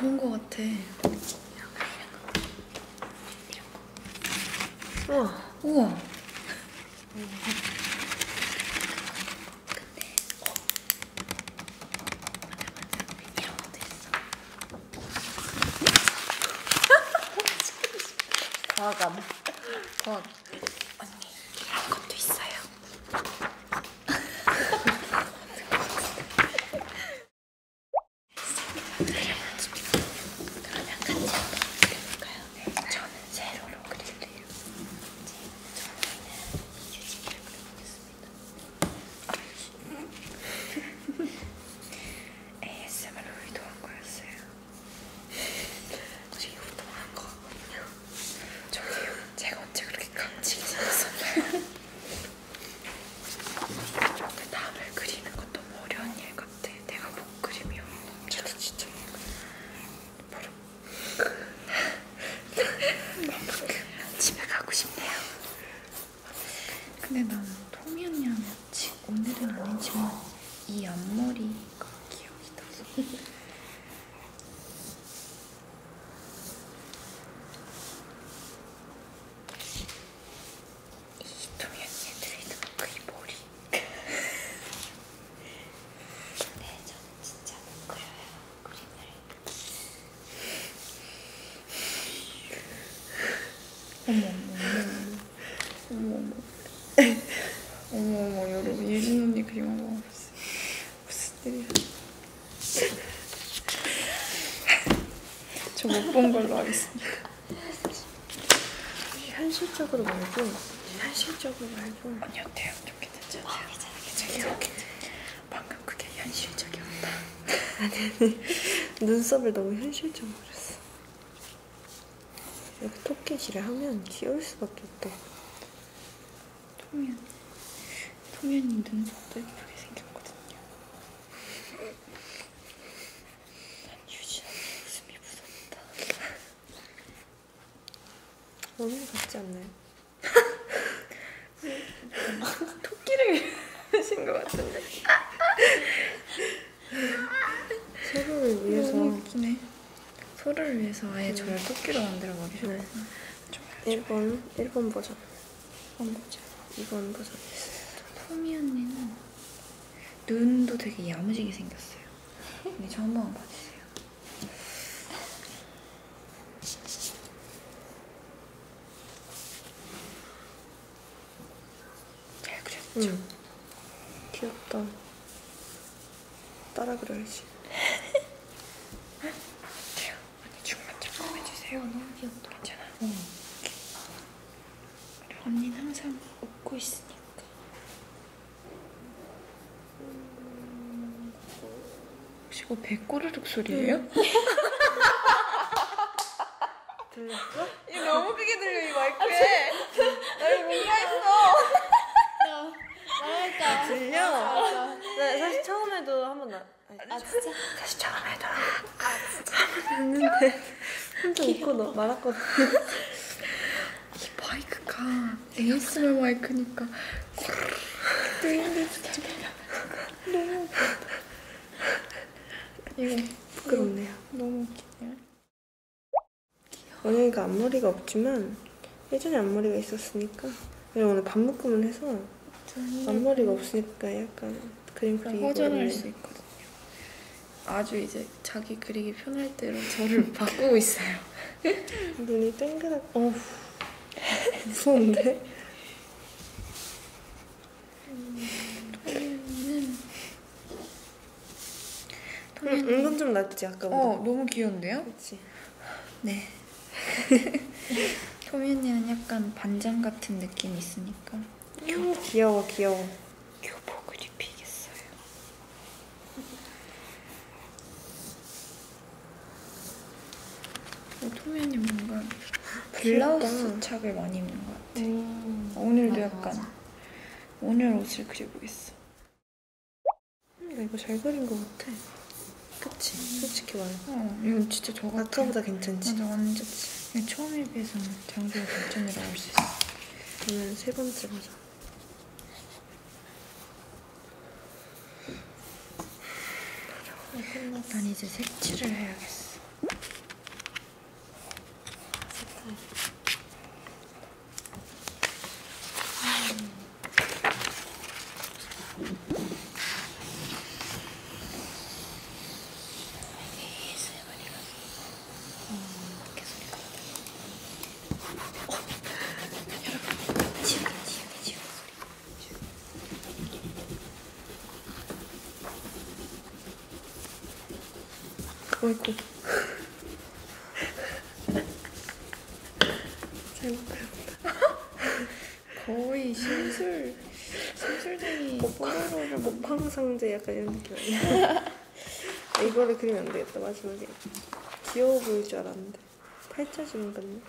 좋은 거 같아. 우와. 우와. 과감. 과감. 언니, 이런 것도 있어요. 그러면 같이 한번 그려볼까요? 네, 저는 세로로 그릴게요. 저는 유진이를 그려보겠습니다. ASMR로 의도한 거였어요. 우리 의도한 거거든요. 저기요, 제가 언제 그렇게 감치게 생겼었나요? 근데 남을 그리는 것도 너무 어려운 일 같아. 내가 못 그리면 저도 진짜 모르. 집에 가고 싶네요. 근데 난 토미 언니랑 오늘은 아니지만 이 앞머리가 기억이 나서. 어머어머 여러분, 예진 언니 그림 한번 봐보세요. 무슨 일이야. 저 못 본 걸로 하겠습니다. 현실적으로 말고, 현실적으로 말고. 언니 어때요? 좀 괜찮죠? 괜찮아, 괜찮아. 방금 그게 현실적이었다. 아니 눈썹을 너무 현실적으로 했어. 이렇게 토끼질을 하면 귀여울 수밖에 없대. 토미 언니 눈썹도 예쁘게 생겼거든요. 난 유진 언니 웃음이 무섭다. 너무 같지 않나요? 토끼를 하신 것 같은데. 서로를 위해서. 너무 웃기네. 서로를 위해서 아예 저를 토끼로 만들어 버리셨구나. 네. 1번 버전. 1번 버전. 2번 버전. 토미 언니는 눈도 되게 야무지게 생겼어요. 언니 저 한번 봐주세요. 잘 그렸죠? 귀엽다. 따라 그려야지. 어때요? 언니 춤만 조금 해주세요. 너무 귀엽다. 괜찮아? 언니는 항상 웃고 있으니까. 혹시 이거 배꼬르륵 소리예요? 들렸어? 이거 너무 크게 들려, 이 마이크에. 나 이거 뭔가 했어. 나랄까. 들려? 나 사실 처음에도 한 번 진짜? 사실 처음에도 한 번 했는데 혼자 웃고 말았거든. 마이크가 ASMR 마이크니까 또 힘들지. 너무 웃긴다. 이거 부끄럽네요. 너무 웃기네요. 오늘가 앞머리가 없지만 예전에 앞머리가 있었으니까. 오늘 밥 묶음을 해서 앞머리가 없으니까 약간 그림 그리기 허전할 수 있거든요. 아주 이제 자기 그리기 편할 대로 저를 바꾸고 있어요. 눈이 땡그랗. 무서운데? 토미는 이건 좀 낫지 아까보다. 너무 귀여운데요? 그렇지. 네. 토미 언니는 약간 반장 같은 느낌이 있으니까. 귀여워, 귀여워. 교복을 입히겠어요. 토미 언니 뭔가 블라우스 착을 많이 입는 것 같아. 오늘도 약간 맞아. 오늘 옷을 그려보겠어. 나 이거 잘 그린 것 같아. 그치? 솔직히 말해. 이거 진짜 저 같아. 아까보다 괜찮지? 맞아, 완전. 처음에 비해서는 장소가 발전이라고 할 수 있어. 오늘 3번째 버전. 난 이제 색칠을 해야겠어. 어이구. 잘못 배웠다. 거의 심술쟁이 뽀로로를 먹방상제 약간 이런 느낌 아니야? 이거를 그리면 안 되겠다. 마지막에 귀여워 보일 줄 알았는데 팔자주름 같네.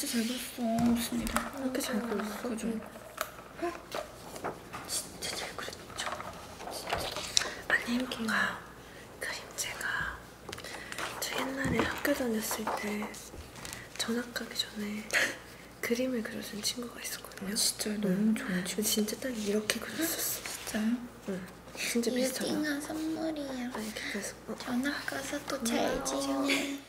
잘 그렸어. 무슨 일이야? 이렇게 잘 그렸어? 그죠? 진짜 잘 그렸죠? 아니 뭔가 그림체가 저 옛날에 학교 다녔을 때 전학 가기 전에 그림을 그려준 친구가 있었거든요. 진짜 너무 좋은 친구. 진짜 딱 이렇게 그렸었어. 진짜요? 응. 진짜 비슷하다. 유진아 선물이야. 아, 이렇게 그렸어. 전학 가서 또 잘 지내.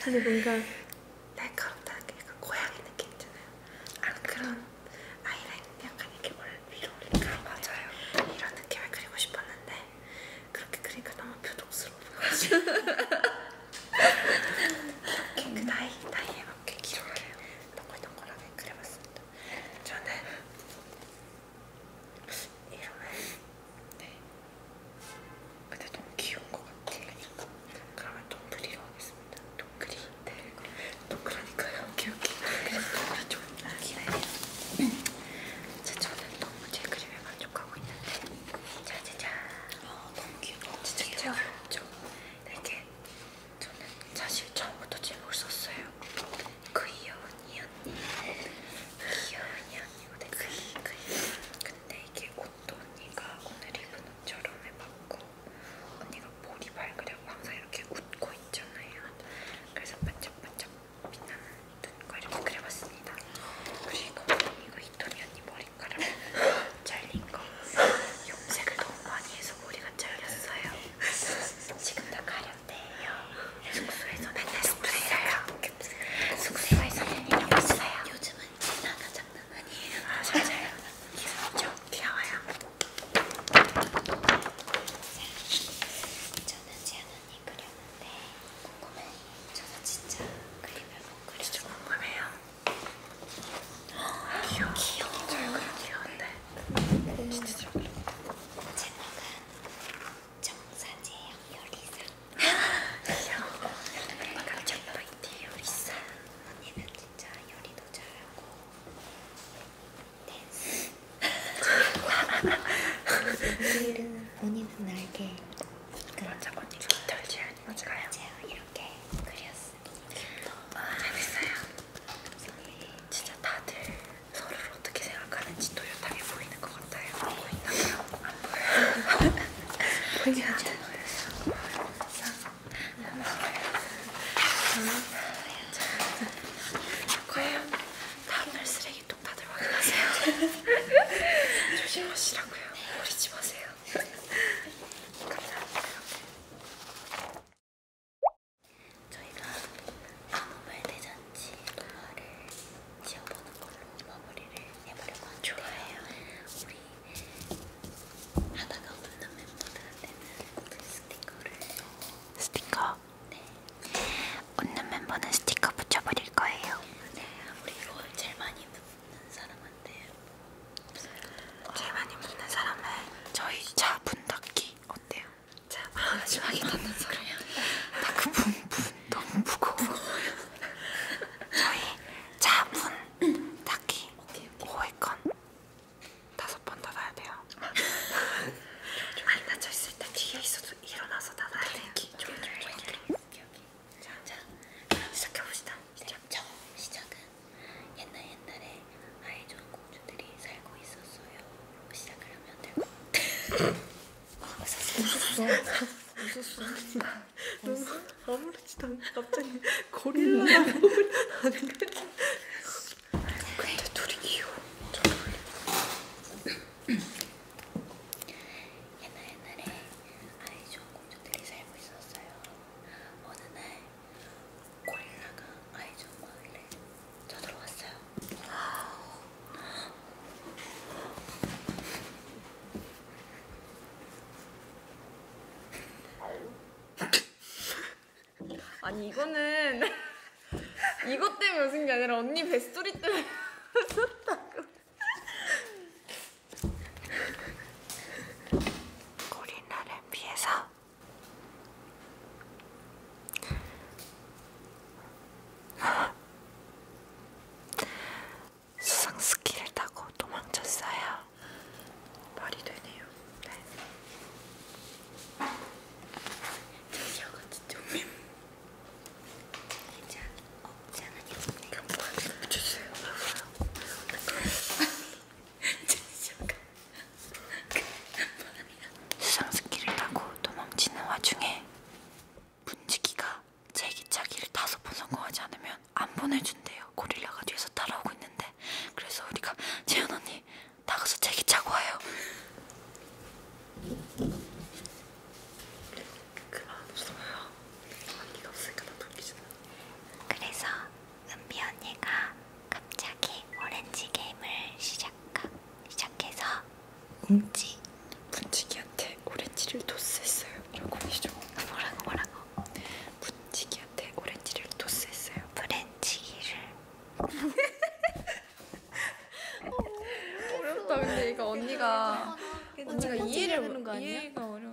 사실 뭔가 날카롭다, 약간 고양이 느낌 있잖아요. 아, 그런 아이라인 약간 이렇게 위로 올릴까? 맞아요. 이런 느낌을 그리고 싶었는데 그렇게 그리니까 너무 표독스러워 보여가지고 이렇게 그 나이에 맞게 길게 동글동글하게 그려봤습니다. 저는 이러면 네. 근데 너무 귀여운 것 같아. 그러면 동그리로 하겠습니다. 동그리. 네. 본인은 알게 먼저 본인 좋다고 제안이 맞아요. 제가 이렇게 그렸습니다. 아, 재밌어요. 진짜 다들 서로를 어떻게 생각하는지 또렷하게 보이는 것 같아요. 보이나요? 안 보여요. 보이나요? 조심하시라고요. 버리지 마세요. 감사합니다. 저희가 아노말 대잔치 동화를 지어보는 걸로 마무리를 해보려고 하는데요. 좋아요. 우리 하다가 없는 멤버들한테는 스티커를 스티커? 네. 없는 멤버는 스티커 붙여버릴 거예요. 네. 우리 이거 제일 많이 붙는 사람한테 제일 많이 묻는 사람은 저희 차 분닦기 어때요? 자, 마지막에 닿는 사람이요? 나 그 분분 너무 무거워요. 저희 차 분닦기 5회권 5번 닫아야 돼요. 안 닫혀있을 때 뒤에 있어도 일어나서 닫아야 돼요. 자, 그럼 시작해봅시다. 시작은 옛날에 아이존 공주들이 살고 있었어요로 시작을 하면 될 것 같아요. 웃었어. 너무 아무렇지도 않고 갑자기 고릴라 몸을 안 그랬어. 근데 둘이 귀여워. 옛날에 아이존 공주들이 살고 있었어요. 어느 날 고릴라가 아이존 마을에 쳐들어왔어요. 아니 이거는 이것 때문에 웃은 게 아니라 언니 뱃소리 때문에 웃었다고. 고릴라를 피해서 수상스키를 타고 도망쳤어요. 말이 되네요. 네. 저거같이 좀 괜찮아. 없지 않아요. 그럼 뭐한테 붙여주세요. 수상스키를 타고 도망치는 와중에 분지기가 제기차기를 5번 성공하지 않으면 안 보내준대요. 고릴라가 뒤에서 따라오고 있는데 그래서 우리가 재현 언니 나가서 제기차고 와요. 그만 없어요. 언니가 없으니까 나 돌리지 마. 그래서 은비 언니가 갑자기 오렌지 게임을 시작해서 뭉치 분지기한테 오렌지를 도스했어요. 라고 하시죠. 뭐라고? 분지기한테 오렌지를 도스했어요. 브렌치기를 어렵다. 근데 이거 언니가 이해를 하는 거 아니야? 이해가 어려워.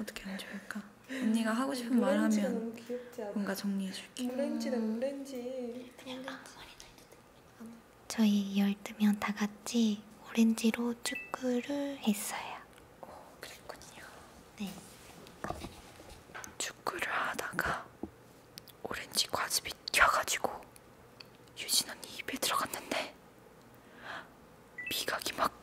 어떻게 하면 좋을까? 언니가 하고 싶은 말 하면 뭔가 정리해줄게. 저희 12명 다 같이 오렌지로 축구를 했어요. 오, 그랬군요. 네. 축구를 하다가 오렌지 과즙이 튀어가지고 유진 언니 입에 들어갔는데 미각이 막